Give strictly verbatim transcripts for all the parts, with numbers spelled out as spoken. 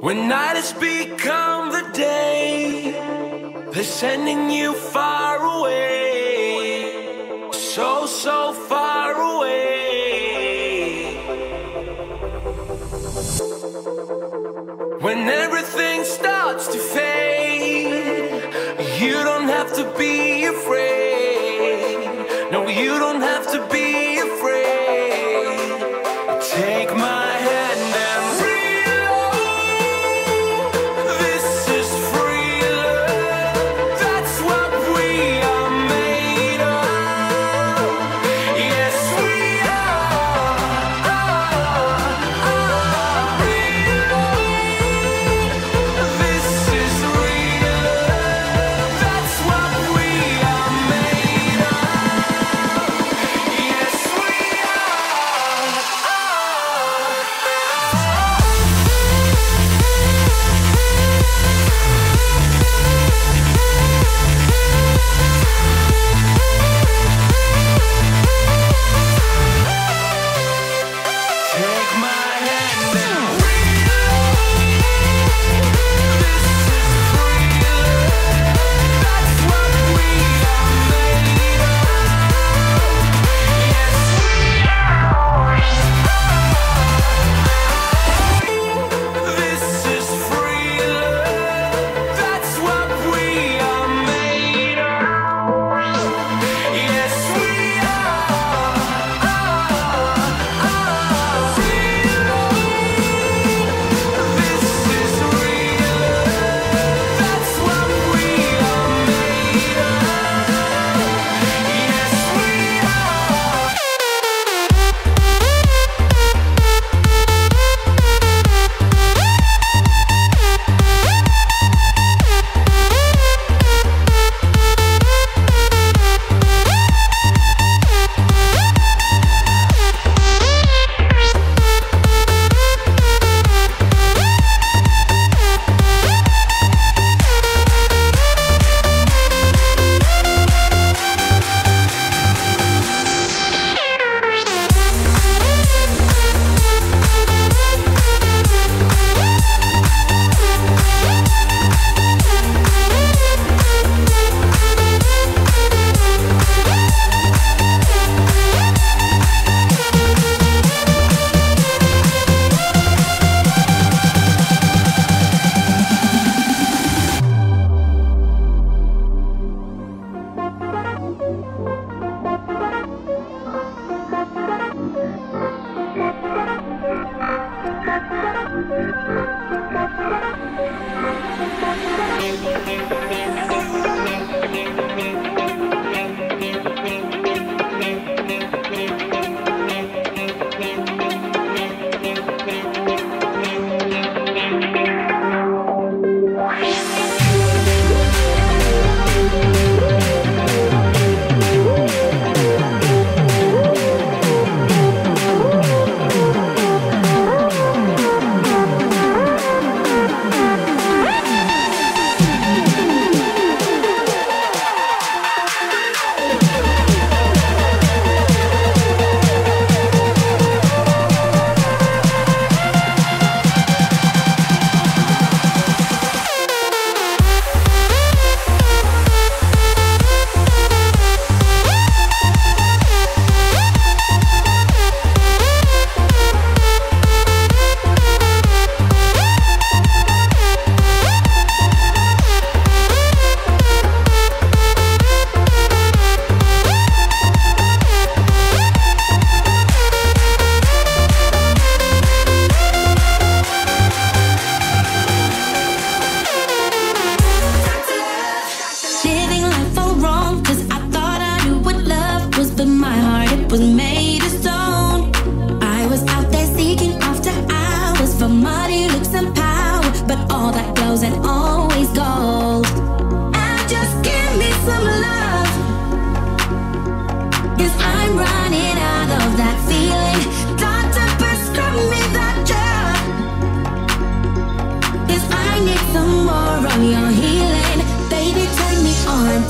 When night has become the day, they're sending you far away, so, so far away. When everything starts to fade, you don't have to be afraid. No, you don't have to be afraid. Take my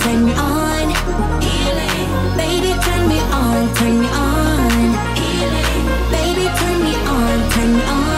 turn me on, baby, turn me on, turn me on.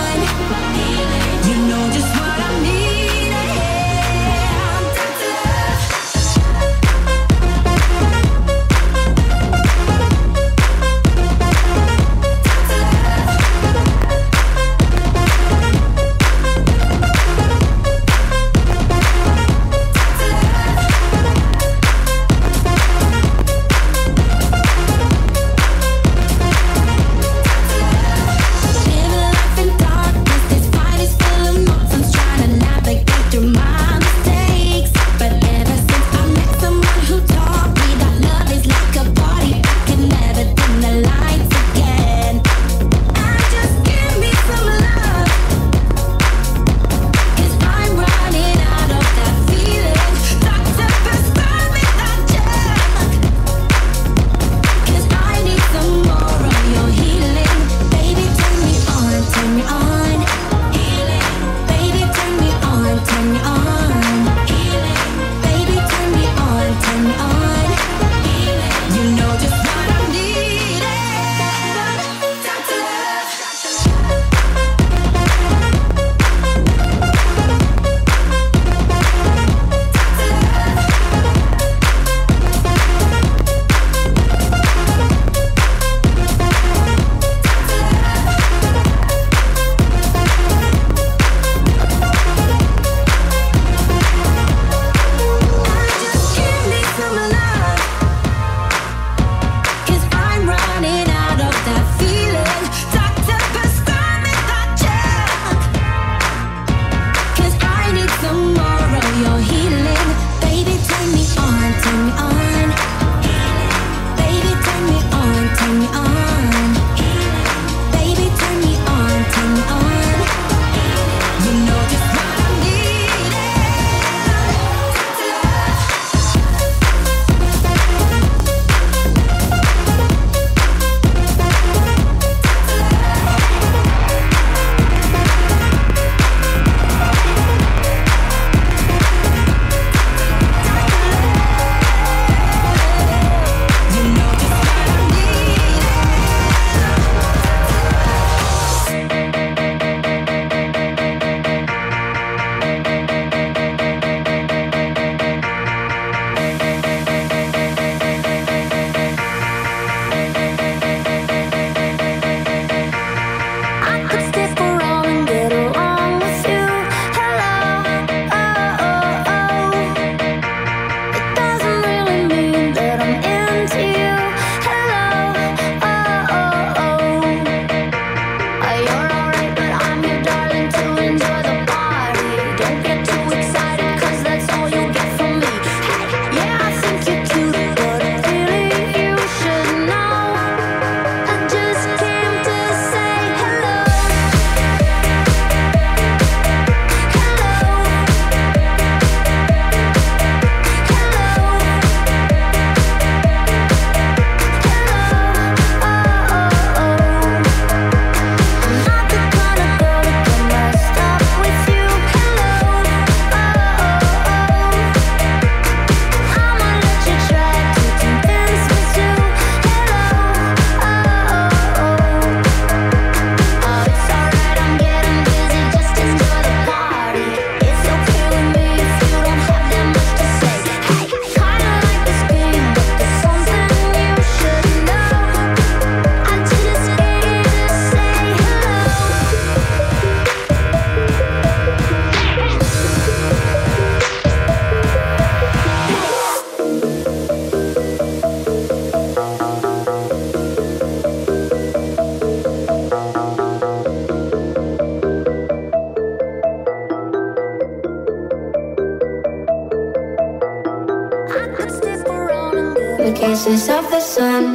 complications of the sun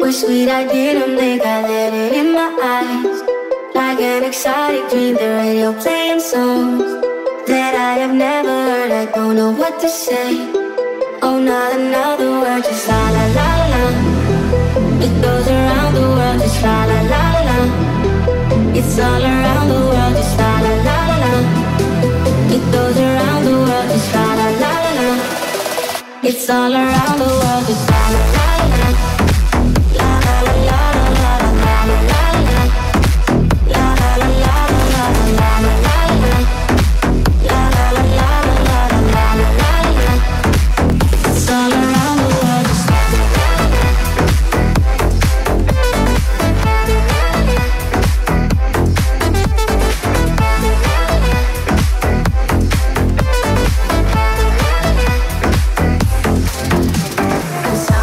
were sweet, I didn't think I let it in my eyes. Like an exotic dream, the radio playing songs that I have never heard. I don't know what to say. Oh, not another word, just la la la la. It goes around the world, just la la la la. It's all around the world, just la la la la. It goes around the world, just la la la la. It's all around the world, just la la la la. La la la la la la la la la. La la la la la la la la la. I'm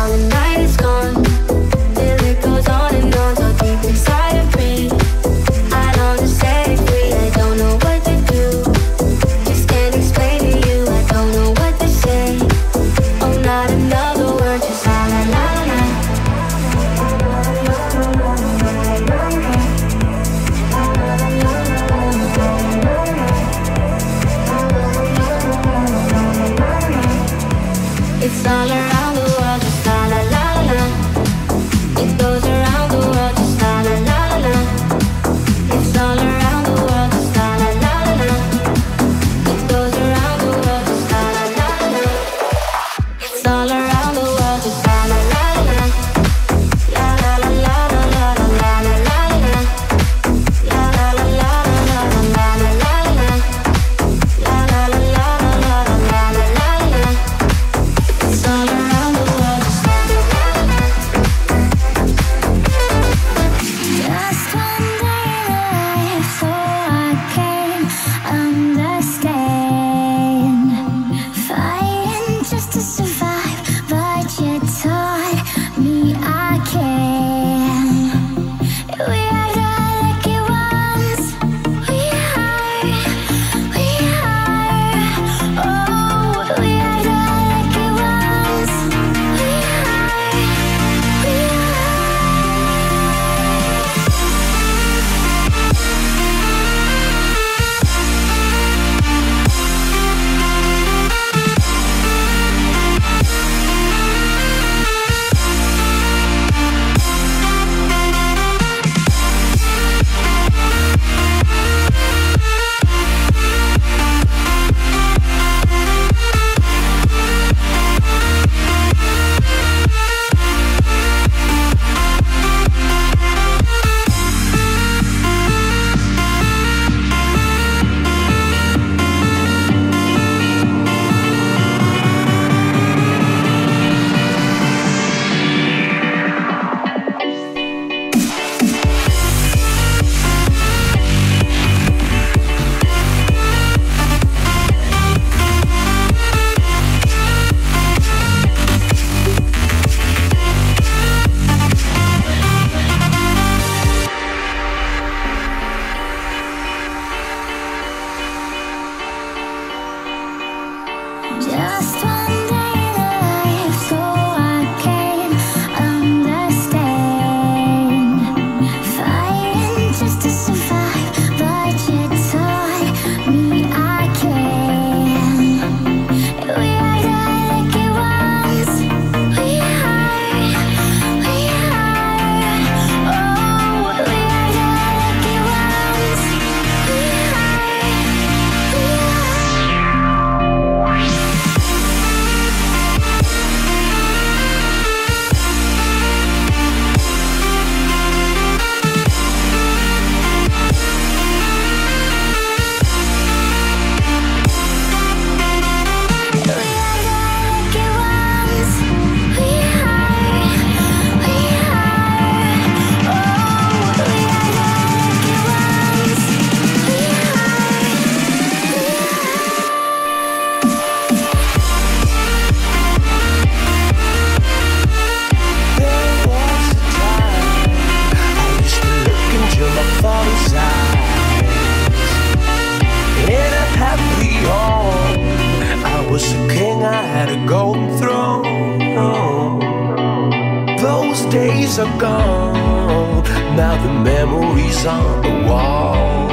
are gone. Now the memories on the wall.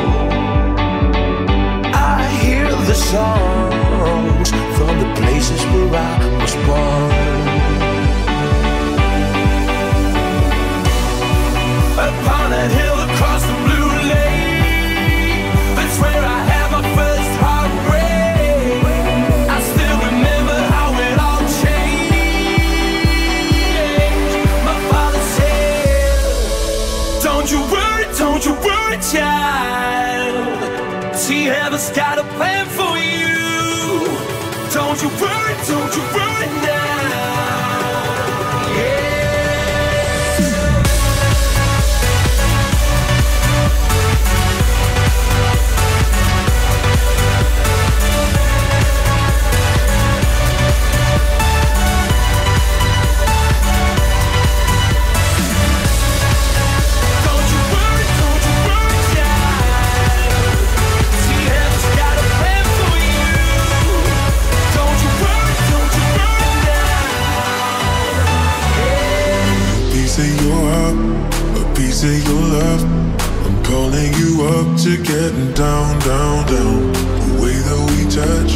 I hear the songs from the places where I was born. Upon a hill across the blue lake, that's where I had my first heartbreak. I still remember how it all changed. My father said, "Don't you worry, don't you worry, child. See, heaven's got a plan for you. Don't you worry, don't you worry now." Say your love, I'm calling you up to getting down, down, down. The way that we touch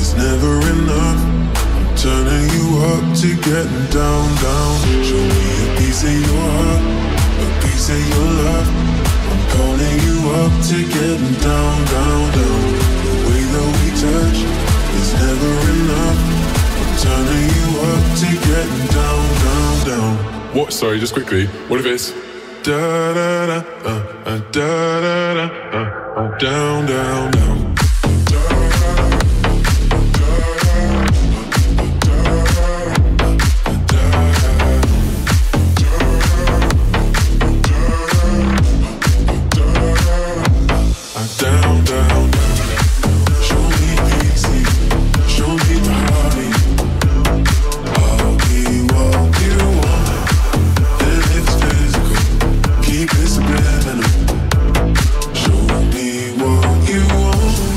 is never enough. I'm turning you up to getting down, down. Show me a piece of your heart, a piece of your love. I'm calling you up to getting down, down, down. The way that we touch is never enough. I'm turning you up to getting down, down, down. What? Sorry, just quickly. What if it's da da da, uh, uh, da da da, uh, uh, down, down, down. Show me what you want.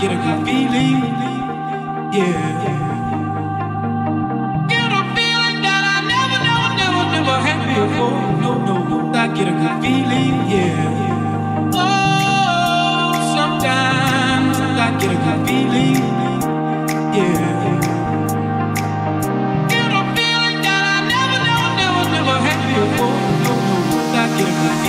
get a good feeling, yeah. Get a feeling that I never, never, never, never had before. No, no, no, I get a good feeling, yeah. Oh, sometimes I get a good feeling, yeah. Get a feeling that I never, never, never, never had before. No, no, I get a good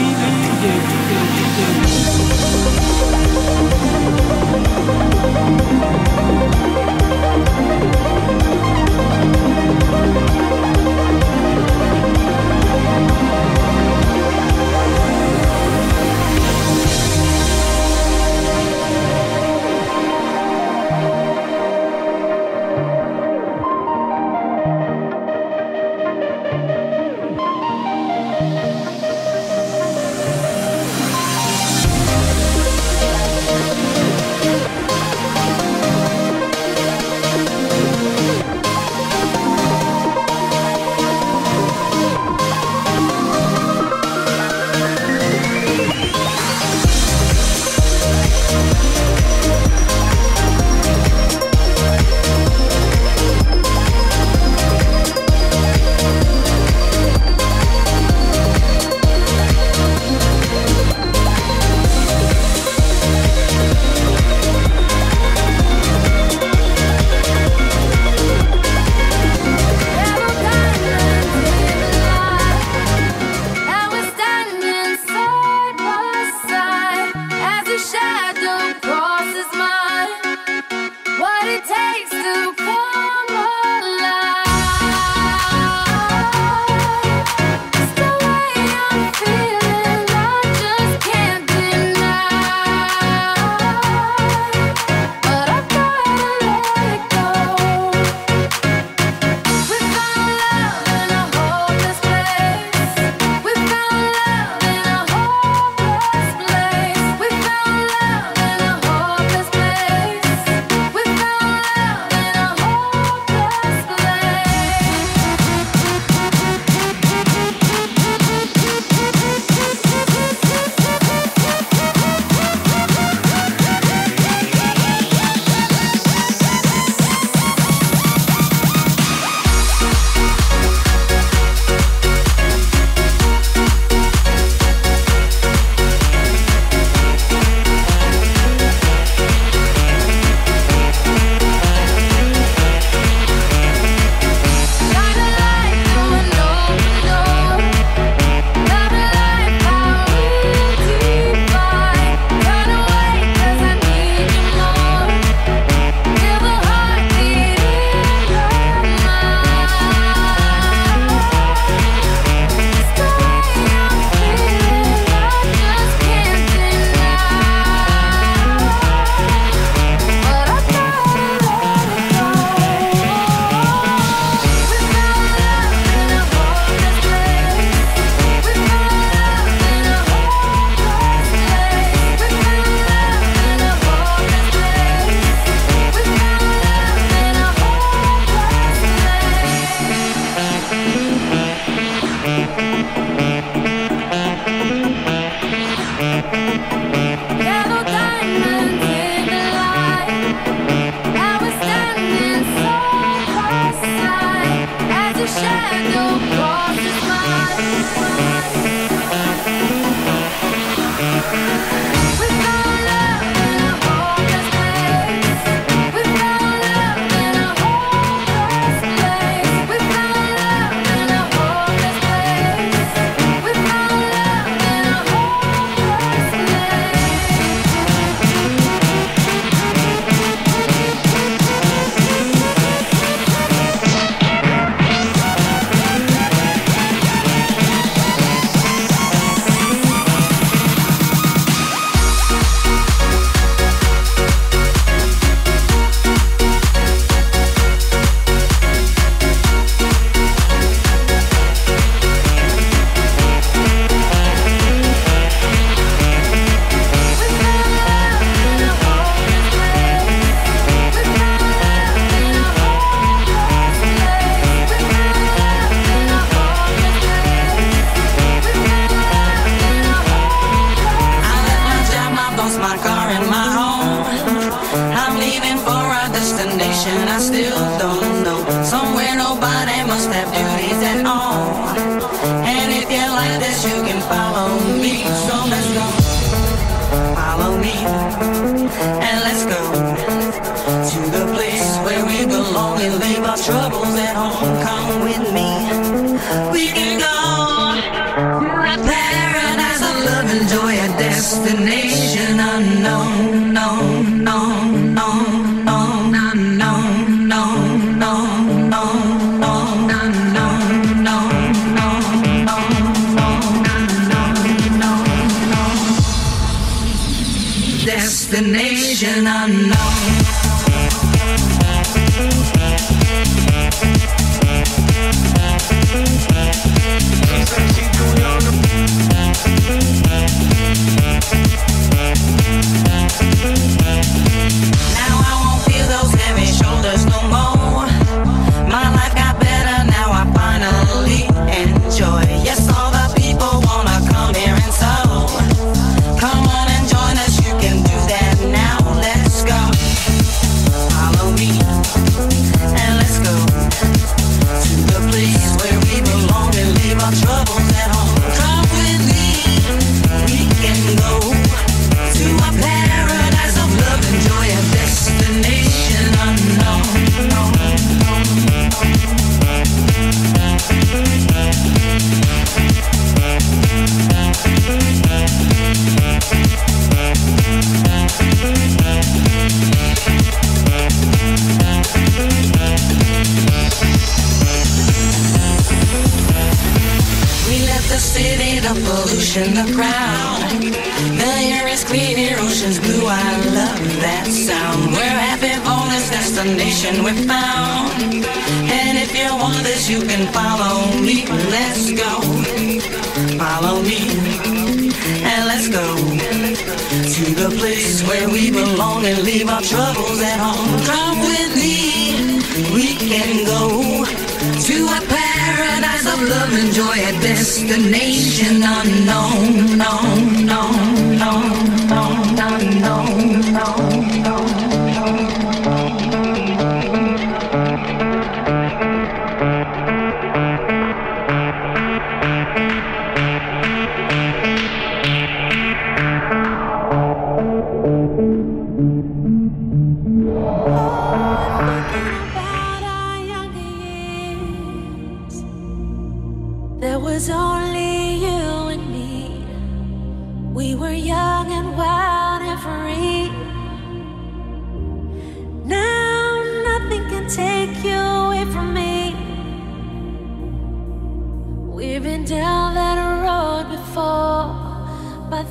leaving for our destination. I still don't know. Somewhere nobody must have duties at all. And if you like this, you can follow me. So let's go. Follow me. And let's go to the place where we belong and leave our troubles at home. Come with me. We can go to a paradise of love and joy, a destination unknown. No, no, no, no, no, no, no, no, no, no, no, no, no, no, no, no, no, no, destination unknown. The crowd, the air is clean, the ocean's blue. I love that sound. We're happy on this destination we found. And if you want this, you can follow me. Let's go, follow me, and let's go to the place where we belong and leave our troubles at home. Come with me, we can go to a paradise of love and joy, a destination unknown, no, no, no, no, no, no, no, no,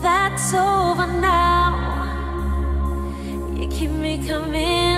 that's over now. You keep me coming.